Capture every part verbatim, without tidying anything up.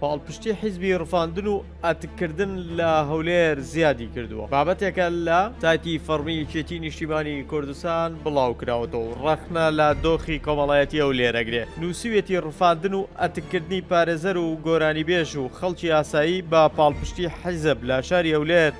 پاڵپشتی حیزبی ڕفاندن و ئەتکردن لە هەولێر زیادی کردووە. بابەتێکە لە سایتی فەرمیکێتی نیشتیبانی کوردستان بڵاوکراوەتەوە و ڕەخنە لە دۆخی کۆمەڵایەتی هەولێرەگرێ. نووسویەتی ڕفاندن و ئەتکردنی پارێزەر و گۆرانیبێژ و خەڵکی ئاسایی بە پاڵپشتی حیزب لە شاری هەولێر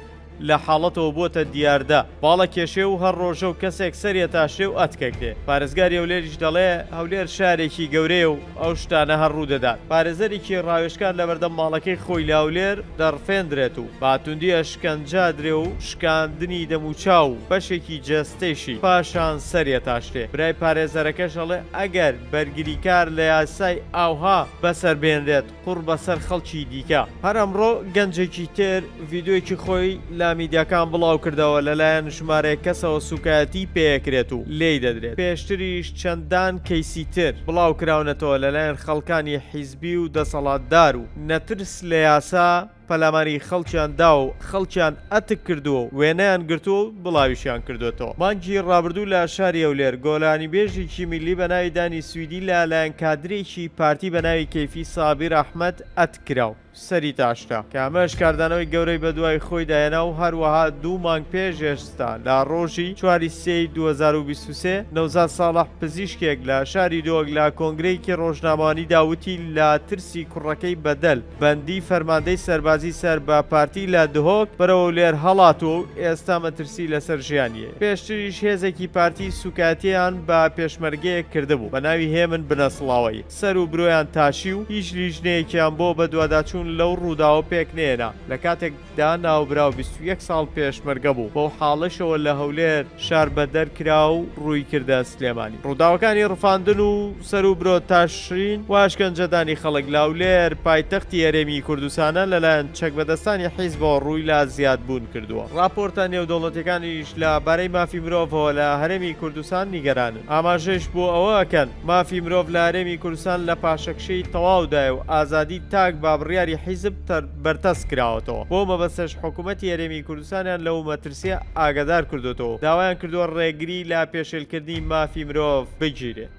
لە حاڵەتەوە بۆتە دیاردە باڵە کێشێ و هەر ڕۆژە و کەسێک سەریە تاشێ و ئەتکەک دێ. پارێزگاری هەولێریش دەڵێ هەولێر شارێکی گەورەیە و ئەو شتانە هەر ڕوودەدات. پارێزەرێکی ڕاوێژکار لە بەردەم ماڵەکەی خۆی لە هەولێر دەڕفێندرێت و باتوندیە شکەنجادرێ و شکاندنی دەموچاو و بەشێکی جەستەیشی پاشان سەریە تاشتێ. برای پارێزەرەکەش دەڵێ ئەگەر بەرگریکار لە یاسای ئاوها بەسەر بێنرێت قوڕ بەسەر خەڵکی دیکە. هەر ئەمڕۆ گەنجێکی تر ڤیدۆیەکی خۆی لە میدیاکان بڵاو کردەوە لەلایەن ژمارەیەک کەسەوە سوکایەتی پێیەکرێت و لێی دەدرێت. پێشتریش چەندان کەیسی تر بڵاو کراونەتەوە لەلایەن خەڵکانی حیزبی و دەسەڵاتدار و نەترس لە یاسا پەلاماری خەڵکیان دا و خەڵکیان ئەتک کردووە و وێنەیان گرتووە و بڵاویشیان کردوێتەوە. مانگی ڕابردوو لە شاری هەولێر گۆلانیبێژێکی میلی بەناوی دانی سویدی لەلایەن کادرێکی پارتی بەناوی کەیفی سابیر ئەحمەد ئەتکراو سەری تاشتا کە ئەمەش کاردانەوەی گەورەی بەدوای خۆی داهێنا و هەروەها دوو مانگ پێش ئێستا لە ڕۆژی چواری سێی دوو هەزار و بیست و سێ نەوزاد ساڵح پزیشکێک لە شاری دۆک لە کۆنگرەیەکی ڕۆژنامەوانی داوتی لە ترسی کوڕەکەی بەدەل بەندی فەرماندەی سەربازی سەر بە پارتی لە دهۆک بەرەو لێر هەڵاتوە و ئێستا مەترسی لەسەر ژیانیە. پێشتریش هێزێکی پارتی سوکاتیان بە پێشمەرگەیەک کردبوو بەناوی هێمن بنەسڵاوی سەر و برۆیان تاشی و هیچ لیژنەیەکیان بۆ بەدواداچوون لەو ڕووداوە پێک نێنا لە کاتێکدا ناوبراو بیست و یەک ساڵ پێشمەرگە بوو. بەو حاڵەشەوە لە هەولێر شار بەدەر کرا و ڕوویکردە سلێمانی. ڕووداوەکانی ڕفاندن و سەر و برۆ تاشرین و ئاشکەنجەدانی خەڵک لە هەولێر پایتەختی هەرێمی کوردستانە لەلایەن چەکبەدەستانی حیزبەوە ڕووی لا زیاد بوون کردووە. راپۆرتە نێودەوڵەتەکانیش لەبارەی مافی مرۆڤەوە لە هەرێمی کوردستان نیگەرانن. ئاماژەش بۆ ئەوە ئەکەن مافی مرۆڤ لە هەرێمی کوردستان لە پاشەکشەی تەواودایە و ئازادی تاک با بڕیاری حیزب بەردەست کراوەتەوە. بۆ مەبەستەش حکوومەتی هەرێمی کوردستانیان لەو مەترسیە ئاگادار کردوێتەوە داوایان کردووە ڕێگری لە پێشێلکردنی مافی مرۆڤ بگیرێت.